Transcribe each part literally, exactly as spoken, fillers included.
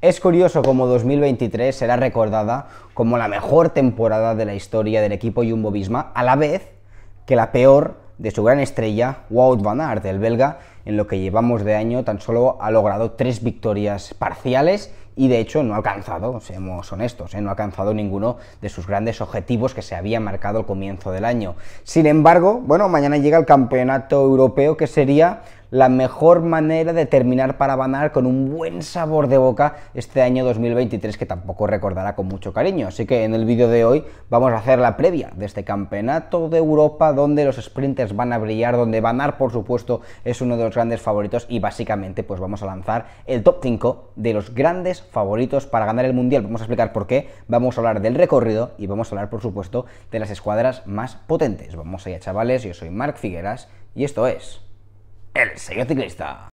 Es curioso como dos mil veintitrés será recordada como la mejor temporada de la historia del equipo Jumbo-Visma, a la vez que la peor de su gran estrella, Wout Van Aert, el belga, en lo que llevamos de año tan solo ha logrado tres victorias parciales y de hecho no ha alcanzado, seamos honestos, ¿eh? no ha alcanzado ninguno de sus grandes objetivos que se había marcado al comienzo del año. Sin embargo, bueno, mañana llega el Campeonato Europeo, que sería la mejor manera de terminar para Van Aert con un buen sabor de boca este año dos mil veintitrés, que tampoco recordará con mucho cariño. Así que en el vídeo de hoy vamos a hacer la previa de este Campeonato de Europa, donde los sprinters van a brillar, donde Van Aert, por supuesto, es uno de los grandes favoritos, y básicamente pues vamos a lanzar el top cinco de los grandes favoritos para ganar el Mundial. Vamos a explicar por qué, vamos a hablar del recorrido y vamos a hablar, por supuesto, de las escuadras más potentes. Vamos allá, chavales, yo soy Marc Figueras y esto es El Señor Ciclista.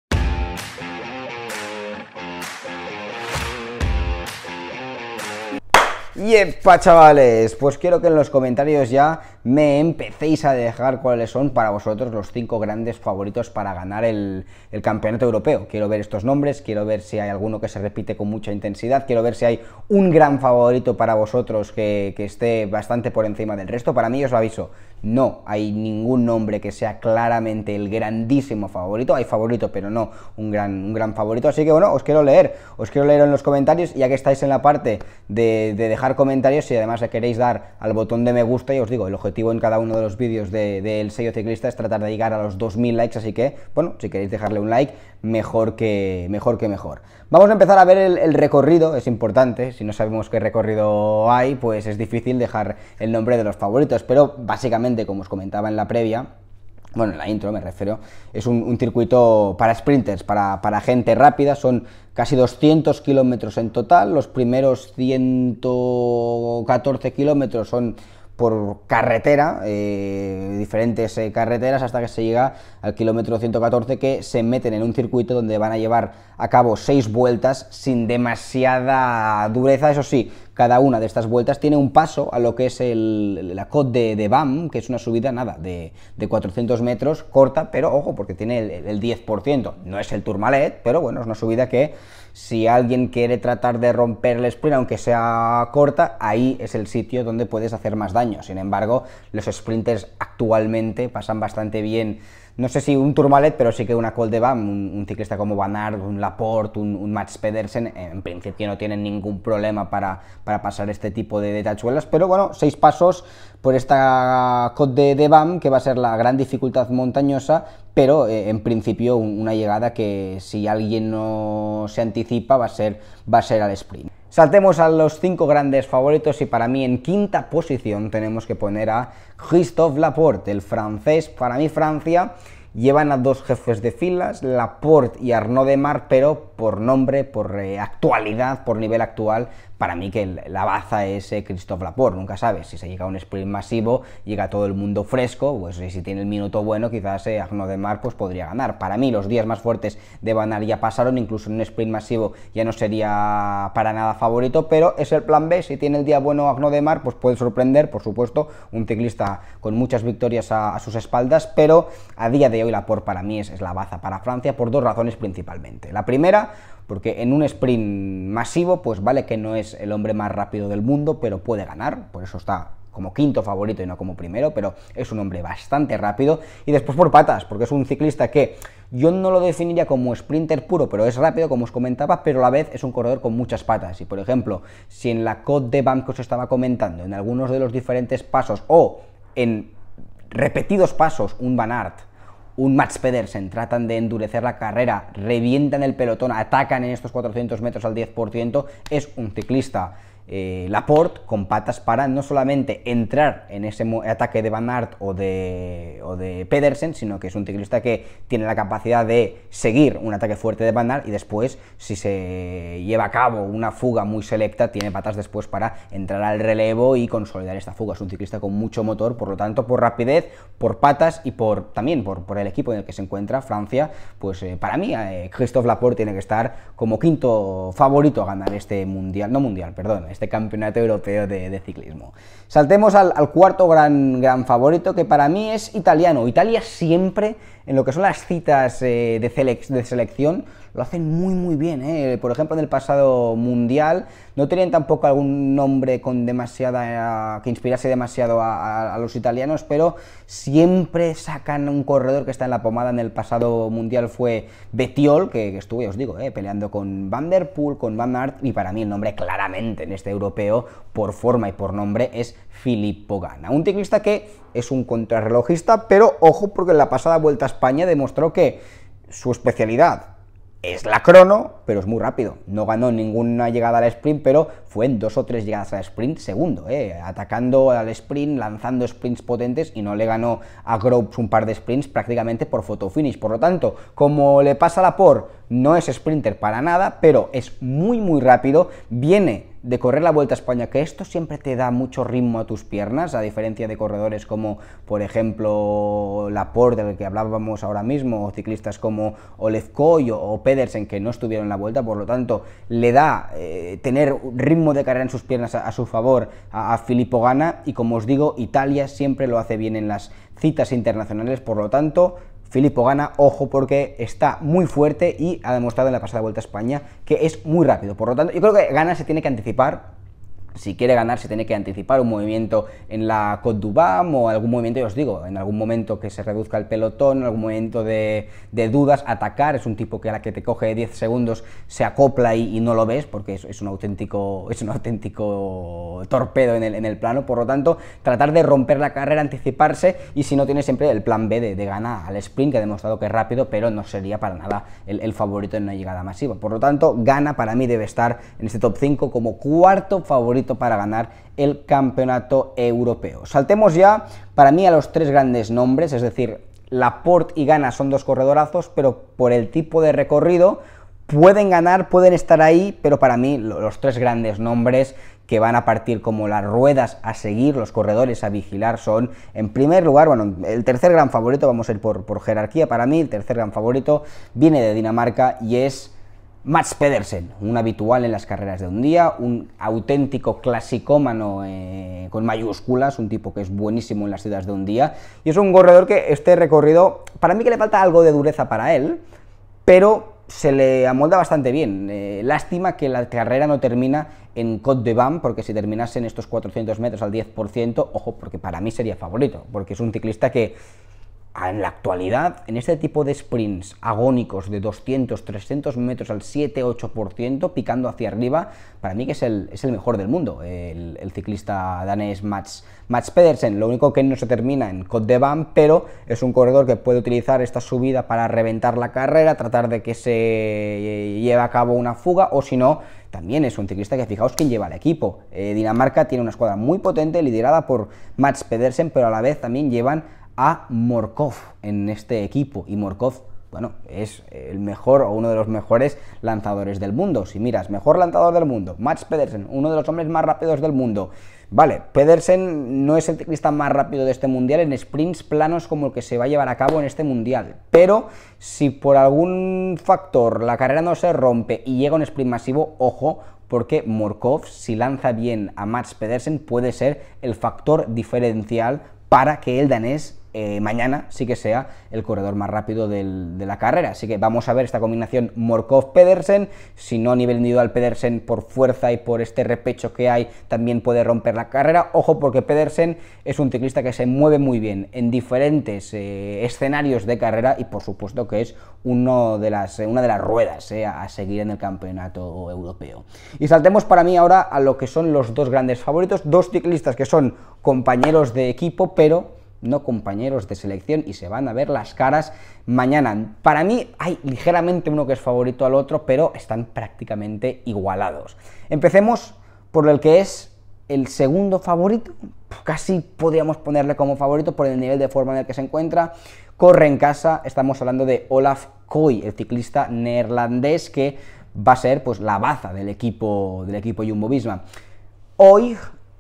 ¡Yepa, chavales! Pues quiero que en los comentarios ya me empecéis a dejar cuáles son para vosotros los cinco grandes favoritos para ganar el, el Campeonato Europeo. Quiero ver estos nombres, quiero ver si hay alguno que se repite con mucha intensidad, quiero ver si hay un gran favorito para vosotros que, que esté bastante por encima del resto. Para mí, os lo aviso, no hay ningún nombre que sea claramente el grandísimo favorito. Hay favorito, pero no un gran, un gran favorito. Así que bueno, os quiero leer, os quiero leer en los comentarios, ya que estáis en la parte de, de dejar comentarios, y además le queréis dar al botón de me gusta. Y os digo, el objetivo en cada uno de los vídeos de, de El Sello Ciclista es tratar de llegar a los dos mil likes, así que bueno, si queréis dejarle un like, mejor que mejor que mejor. Vamos a empezar a ver el, el recorrido. Es importante, si no sabemos qué recorrido hay, pues es difícil dejar el nombre de los favoritos, pero básicamente, como os comentaba en la previa, bueno, en la intro me refiero, es un, un circuito para sprinters, para, para gente rápida. Son casi doscientos kilómetros en total. Los primeros ciento catorce kilómetros son por carretera, eh, diferentes eh, carreteras, hasta que se llega al kilómetro ciento catorce, que se meten en un circuito donde van a llevar a cabo seis vueltas sin demasiada dureza. Eso sí, cada una de estas vueltas tiene un paso a lo que es el, la Côte de Bam, que es una subida, nada, de, de cuatrocientos metros, corta, pero ojo, porque tiene el, el diez por ciento. No es el Tourmalet, pero bueno, es una subida que, si alguien quiere tratar de romper el sprint, aunque sea corta, ahí es el sitio donde puedes hacer más daño. Sin embargo, los sprinters actualmente pasan bastante bien, no sé si un Tourmalet, pero sí que una Côte de Bam, un, un ciclista como Van Aert, un Laporte, un, un Mads Pedersen, en principio no tienen ningún problema para, para pasar este tipo de, de tachuelas. Pero bueno, seis pasos por esta Côte de Bam, que va a ser la gran dificultad montañosa, pero eh, en principio un, una llegada que, si alguien no se anticipa, va a ser, va a ser al sprint. Saltemos a los cinco grandes favoritos, y para mí en quinta posición tenemos que poner a Christophe Laporte, el francés. Para mí Francia llevan a dos jefes de filas, Laporte y Arnaud Demar, pero por nombre, por eh, actualidad, por nivel actual, para mí que la baza es eh, Christophe Laporte. Nunca sabes, si se llega a un sprint masivo, llega todo el mundo fresco, pues si tiene el minuto bueno, quizás eh, Arnaud Demar pues podría ganar. Para mí los días más fuertes de Van Aert ya pasaron, incluso en un sprint masivo ya no sería para nada favorito, pero es el plan B. Si tiene el día bueno Arnaud Demar, pues puede sorprender, por supuesto, un ciclista con muchas victorias a, a sus espaldas, pero a día de hoy Laporte para mí es, es la baza para Francia, por dos razones principalmente. La primera, porque en un sprint masivo, pues vale que no es el hombre más rápido del mundo, pero puede ganar, por eso está como quinto favorito y no como primero, pero es un hombre bastante rápido. Y después por patas, porque es un ciclista que yo no lo definiría como sprinter puro, pero es rápido, como os comentaba, pero a la vez es un corredor con muchas patas. Y por ejemplo, si en la Côte de Bam que os estaba comentando, en algunos de los diferentes pasos o en repetidos pasos, un Van Aert, un Mads Pedersen tratan de endurecer la carrera, revientan el pelotón, atacan en estos cuatrocientos metros al diez por ciento, es un ciclista eh, Laporte con patas para no solamente entrar en ese ataque de Van Aert o de, o de Pedersen, sino que es un ciclista que tiene la capacidad de seguir un ataque fuerte de Van Aert y después, si se lleva a cabo una fuga muy selecta, tiene patas después para entrar al relevo y consolidar esta fuga. Es un ciclista con mucho motor, por lo tanto, por rapidez, por patas y por también por, por el equipo en el que se encuentra Francia, pues eh, para mí eh, Christophe Laporte tiene que estar como quinto favorito a ganar este mundial, no mundial, perdón, este Campeonato Europeo de, de Ciclismo. Saltemos al, al cuarto gran, gran favorito, que para mí es italiano. Italia siempre en lo que son las citas eh, de, selec de selección, lo hacen muy muy bien, ¿eh? Por ejemplo, en el pasado mundial no tenían tampoco algún nombre con demasiada, que inspirase demasiado a, a, a los italianos, pero siempre sacan un corredor que está en la pomada. En el pasado mundial fue Bettiol, que, que estuvo, ya os digo, ¿eh? peleando con Van der Poel, con Van Aert, y para mí el nombre claramente en este europeo, por forma y por nombre, es Filippo Ganna, un ciclista que es un contrarrelojista, pero ojo, porque en la pasada Vuelta a España demostró que su especialidad es la crono, pero es muy rápido. No ganó ninguna llegada al sprint, pero fue en dos o tres llegadas al sprint segundo, eh, atacando al sprint, lanzando sprints potentes, y no le ganó a Groves un par de sprints prácticamente por fotofinish. Por lo tanto, como le pasa a Laporte, no es sprinter para nada, pero es muy muy rápido, viene de correr la Vuelta a España, que esto siempre te da mucho ritmo a tus piernas, a diferencia de corredores como, por ejemplo, Laporte, del que hablábamos ahora mismo, o ciclistas como Olav Kooij o Pedersen, que no estuvieron en la Vuelta. Por lo tanto, le da eh, tener ritmo de carrera en sus piernas a, a su favor a, a Filippo Ganna, y como os digo, Italia siempre lo hace bien en las citas internacionales. Por lo tanto, Filippo Ganna, ojo, porque está muy fuerte y ha demostrado en la pasada Vuelta a España que es muy rápido. Por lo tanto, yo creo que Ganna se tiene que anticipar. Si quiere ganar, se tiene que anticipar un movimiento en la Côte de Bam, o algún movimiento, ya os digo, en algún momento que se reduzca el pelotón, en algún momento de, de dudas, atacar. Es un tipo que a la que te coge diez segundos se acopla y, y no lo ves, porque es, es, un auténtico, es un auténtico torpedo en el, en el plano. Por lo tanto, tratar de romper la carrera, anticiparse, y si no, tiene siempre el plan B de, de ganar al sprint, que ha demostrado que es rápido, pero no sería para nada el, el favorito en una llegada masiva. Por lo tanto, Ganna para mí debe estar en este top cinco como cuarto favorito para ganar el campeonato europeo. Saltemos ya para mí a los tres grandes nombres, es decir, Laporte y Ganna son dos corredorazos, pero por el tipo de recorrido pueden ganar, pueden estar ahí, pero para mí los tres grandes nombres que van a partir como las ruedas a seguir, los corredores a vigilar, son, en primer lugar, bueno, el tercer gran favorito, vamos a ir por, por jerarquía, para mí el tercer gran favorito viene de Dinamarca y es Mads Pedersen, un habitual en las carreras de un día, un auténtico clasicómano eh, con mayúsculas, un tipo que es buenísimo en las ciudades de un día, y es un corredor que este recorrido, para mí que le falta algo de dureza para él, pero se le amolda bastante bien. Eh, lástima que la carrera no termina en Côte de Bam, porque si terminase en estos cuatrocientos metros al diez por ciento, ojo, porque para mí sería favorito, porque es un ciclista que en la actualidad, en este tipo de sprints agónicos de doscientos, trescientos metros al siete, ocho por ciento, picando hacia arriba, para mí que es el, es el mejor del mundo, el, el ciclista danés Mads, Mads Pedersen. Lo único que no se termina en Côte de Bam, pero es un corredor que puede utilizar esta subida para reventar la carrera, tratar de que se lleve a cabo una fuga, o si no, también es un ciclista que, fijaos quién lleva el equipo. Eh, Dinamarca tiene una escuadra muy potente, liderada por Mads Pedersen, pero a la vez también llevan a Morkov en este equipo, y Morkov, bueno, es el mejor o uno de los mejores lanzadores del mundo. Si miras, mejor lanzador del mundo, Mads Pedersen, uno de los hombres más rápidos del mundo. Vale, Pedersen no es el ciclista más rápido de este mundial en sprints planos como el que se va a llevar a cabo en este mundial, pero si por algún factor la carrera no se rompe y llega un sprint masivo, ojo, porque Morkov, si lanza bien a Mads Pedersen, puede ser el factor diferencial para que el danés eh, mañana sí que sea el corredor más rápido del, de la carrera. Así que vamos a ver esta combinación Morkov-Pedersen, si no a nivel individual Pedersen por fuerza y por este repecho que hay también puede romper la carrera. Ojo, porque Pedersen es un ciclista que se mueve muy bien en diferentes eh, escenarios de carrera, y por supuesto que es uno de las, eh, una de las ruedas eh, a seguir en el campeonato europeo. Y saltemos para mí ahora a lo que son los dos grandes favoritos, dos ciclistas que son compañeros de equipo, pero no compañeros de selección, y se van a ver las caras mañana. Para mí hay ligeramente uno que es favorito al otro, pero están prácticamente igualados. Empecemos por el que es el segundo favorito, casi podríamos ponerle como favorito por el nivel de forma en el que se encuentra. Corre en casa, estamos hablando de Olav Kooij, el ciclista neerlandés que va a ser, pues, la baza del equipo, del equipo Jumbo-Visma. Hoy,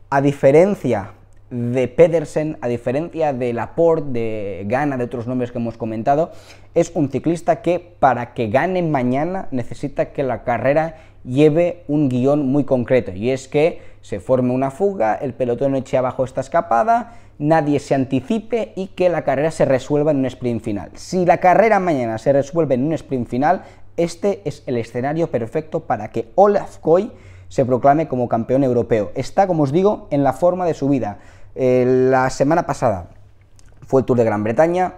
a diferencia de Pedersen, a diferencia de Laporte, de Ganna, de otros nombres que hemos comentado, es un ciclista que para que gane mañana necesita que la carrera lleve un guión muy concreto, y es que se forme una fuga, el pelotón eche abajo esta escapada, nadie se anticipe y que la carrera se resuelva en un sprint final. Si la carrera mañana se resuelve en un sprint final, este es el escenario perfecto para que Olav Kooij se proclame como campeón europeo. Está, como os digo, en la forma de su vida. Eh, la semana pasada fue el Tour de Gran Bretaña,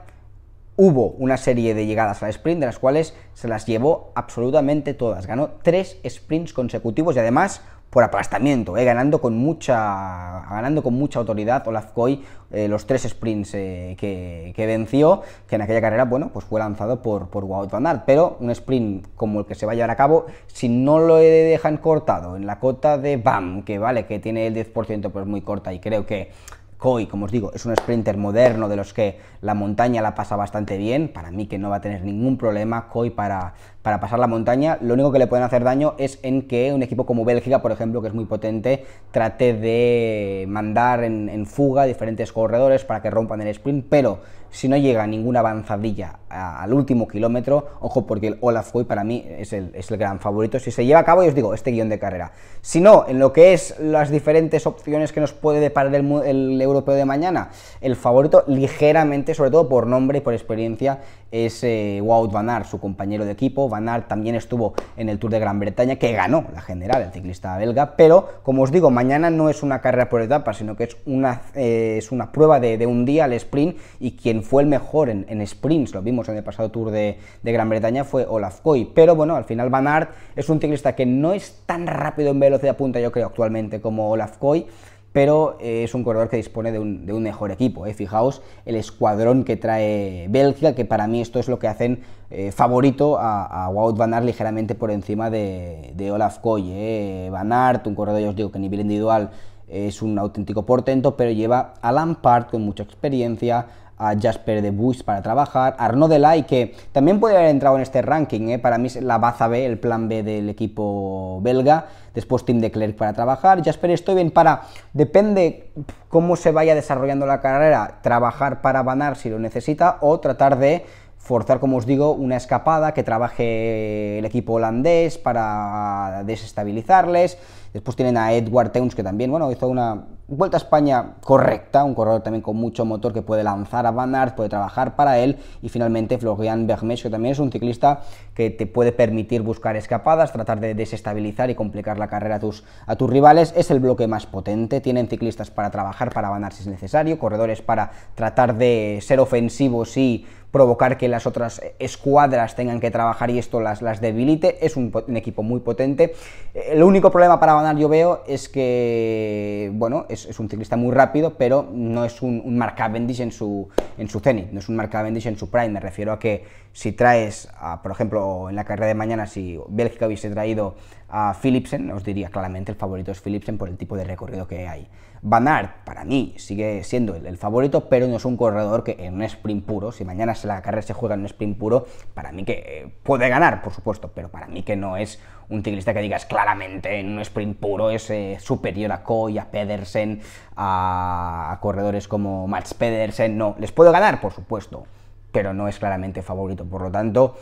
hubo una serie de llegadas al sprint, de las cuales se las llevó absolutamente todas. Ganó tres sprints consecutivos y además por aplastamiento, eh, ganando, con mucha, ganando con mucha autoridad Olav Kooij eh, los tres sprints eh, que, que venció, que en aquella carrera, bueno, pues fue lanzado por, por Wout Van Aert, pero un sprint como el que se va a llevar a cabo, si no lo dejan cortado en la Côte de Bam, que vale, que tiene el diez por ciento, pues muy corta, y creo que Kooij, como os digo, es un sprinter moderno de los que la montaña la pasa bastante bien. Para mí que no va a tener ningún problema Kooij para, para pasar la montaña. Lo único que le pueden hacer daño es en que un equipo como Bélgica, por ejemplo, que es muy potente, trate de mandar en, en fuga diferentes corredores para que rompan el sprint, pero si no llega ninguna avanzadilla a, al último kilómetro, ojo, porque el Olav Kooij para mí es el, es el gran favorito si se lleva a cabo, y os digo, este guión de carrera. Si no, en lo que es las diferentes opciones que nos puede deparar el, el europeo de mañana, el favorito ligeramente, sobre todo por nombre y por experiencia, es eh, Wout Van Aert, su compañero de equipo. Van Aert también estuvo en el Tour de Gran Bretaña, que ganó la general, el ciclista belga, pero como os digo, mañana no es una carrera por etapas, sino que es una, eh, es una prueba de, de un día al sprint, y quien fue el mejor en, en sprints, lo vimos en el pasado Tour de, de Gran Bretaña, fue Olav Kooij. Pero bueno, al final Van Aert es un ciclista que no es tan rápido en velocidad punta, yo creo, actualmente, como Olav Kooij, pero eh, es un corredor que dispone de un, de un mejor equipo, ¿eh? Fijaos el escuadrón que trae Bélgica, que para mí esto es lo que hacen eh, favorito a, a Wout Van Aert, ligeramente por encima de, de Olav Kooij, ¿eh? Van Aert, un corredor, yo os digo, que a nivel individual es un auténtico portento, pero lleva a Lampard con mucha experiencia, a Jasper De Buyst para trabajar, Arnaud De Lie, que también puede haber entrado en este ranking, ¿eh? Para mí es la baza B, el plan B del equipo belga, después Tim de Clercq para trabajar, Jasper Stuyven para, depende cómo se vaya desarrollando la carrera, trabajar para Van Aert si lo necesita, o tratar de forzar, como os digo, una escapada, que trabaje el equipo holandés para desestabilizarles. Después tienen a Edward Teuns, que también, bueno, hizo una Vuelta a España correcta, un corredor también con mucho motor, que puede lanzar a Van Aert, puede trabajar para él. Y finalmente Florian Vermeersch, que también es un ciclista que te puede permitir buscar escapadas, tratar de desestabilizar y complicar la carrera a tus, a tus rivales. Es el bloque más potente, tienen ciclistas para trabajar para Van Aert si es necesario, corredores para tratar de ser ofensivos y provocar que las otras escuadras tengan que trabajar y esto las, las debilite. Es un, un equipo muy potente. El único problema para Van Aert, yo veo, es que, bueno, es, es un ciclista muy rápido, pero no es un, un Mark Cavendish en su en su zenit, no es un Mark Cavendish en su prime. Me refiero a que si traes, a, por ejemplo, en la carrera de mañana, si Bélgica hubiese traído a Philipsen, os diría claramente el favorito es Philipsen por el tipo de recorrido que hay. Van Aert, para mí, sigue siendo el, el favorito, pero no es un corredor que en un sprint puro, si mañana la carrera se juega en un sprint puro, para mí que eh, puede ganar, por supuesto, pero para mí que no es un ciclista que digas claramente en un sprint puro es eh, superior a Kooij, a Pedersen, a, a corredores como Mads Pedersen. No, les puedo ganar, por supuesto, pero no es claramente favorito. Por lo tanto,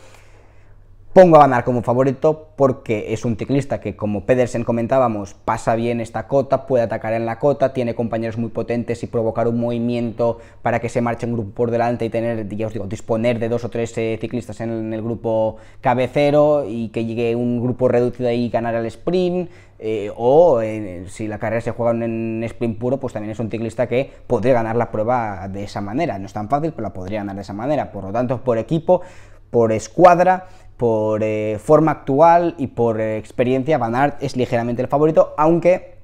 pongo a Van Aert como favorito porque es un ciclista que, como Pedersen comentábamos, pasa bien esta cota, puede atacar en la cota, tiene compañeros muy potentes y provocar un movimiento para que se marche un grupo por delante y tener, ya os digo, disponer de dos o tres eh, ciclistas en el, en el grupo cabecero y que llegue un grupo reducido ahí y ganar el sprint. Eh, o eh, si la carrera se juega en sprint puro, pues también es un ciclista que podría ganar la prueba de esa manera. No es tan fácil, pero la podría ganar de esa manera. Por lo tanto, por equipo, por escuadra, por eh, forma actual y por eh, experiencia, Van Aert es ligeramente el favorito, aunque,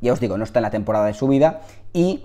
ya os digo, no está en la temporada de su vida, y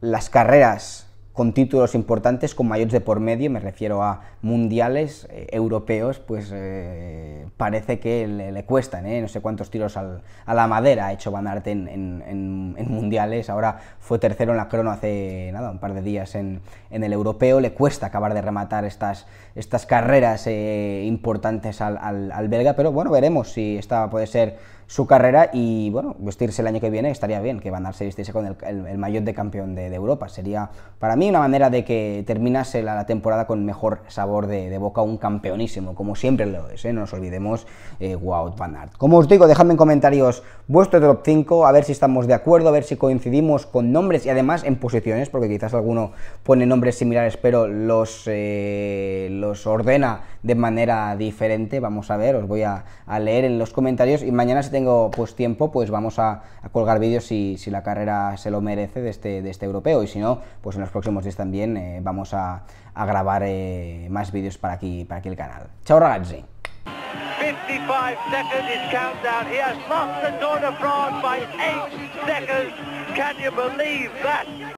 las carreras con títulos importantes, con mayores de por medio, me refiero a mundiales, eh, europeos, pues eh, parece que le, le cuestan, ¿eh? No sé cuántos tiros al, a la madera ha hecho Van Aert en, en, en, en mundiales. Ahora fue tercero en la crono hace nada, un par de días en, en el europeo, le cuesta acabar de rematar estas, estas carreras eh, importantes al, al, al belga, pero bueno, veremos si esta puede ser su carrera y, bueno, vestirse el año que viene estaría bien, que Van Aert se vistiese con el, el, el maillot de campeón de, de Europa. Sería, para mí, una manera de que terminase la, la temporada con mejor sabor de, de boca, un campeonísimo, como siempre lo es, ¿eh? No nos olvidemos, eh, Wout Van Aert. Como os digo, dejadme en comentarios vuestro top cinco, a ver si estamos de acuerdo, a ver si coincidimos con nombres y además en posiciones, porque quizás alguno pone nombres similares, pero los, eh, los ordena de manera diferente. Vamos a ver, os voy a, a leer en los comentarios y mañana, si tengo pues tiempo, pues vamos a, a colgar vídeos si, si la carrera se lo merece de este, de este europeo, y si no, pues en los próximos días también eh, vamos a, a grabar eh, más vídeos para aquí, para aquí el canal. Chao ragazzi. fifty-five seconds is countdown. He has lost the Tour de France by eight seconds. Can you believe that?